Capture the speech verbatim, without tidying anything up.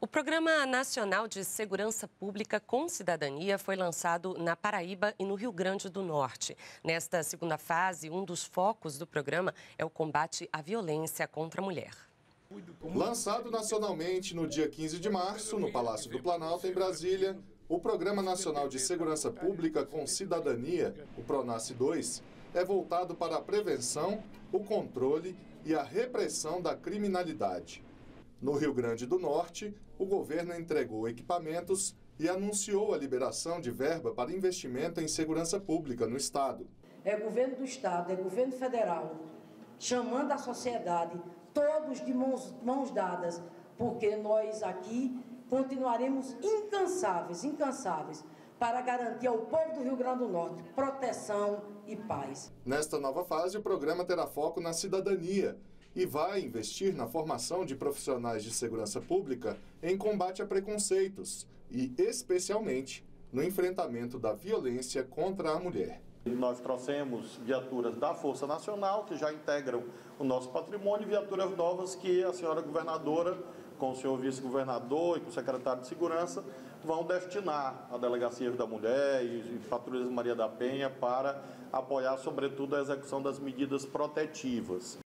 O Programa Nacional de Segurança Pública com Cidadania foi lançado na Paraíba e no Rio Grande do Norte. Nesta segunda fase, um dos focos do programa é o combate à violência contra a mulher. Lançado nacionalmente no dia quinze de março, no Palácio do Planalto, em Brasília, o Programa Nacional de Segurança Pública com Cidadania, o Pronasci dois, é voltado para a prevenção, o controle e a repressão da criminalidade. No Rio Grande do Norte, o governo entregou equipamentos e anunciou a liberação de verba para investimento em segurança pública no estado. É governo do estado, é governo federal, chamando a sociedade, todos de mãos, mãos dadas, porque nós aqui continuaremos incansáveis, incansáveis, para garantir ao povo do Rio Grande do Norte proteção e paz. Nesta nova fase, o programa terá foco na cidadania e vai investir na formação de profissionais de segurança pública em combate a preconceitos e, especialmente, no enfrentamento da violência contra a mulher. Nós trouxemos viaturas da Força Nacional, que já integram o nosso patrimônio, e viaturas novas que a senhora governadora, com o senhor vice-governador e com o secretário de Segurança, vão destinar à Delegacia da Mulher e Patrulhas Maria da Penha para apoiar, sobretudo, a execução das medidas protetivas.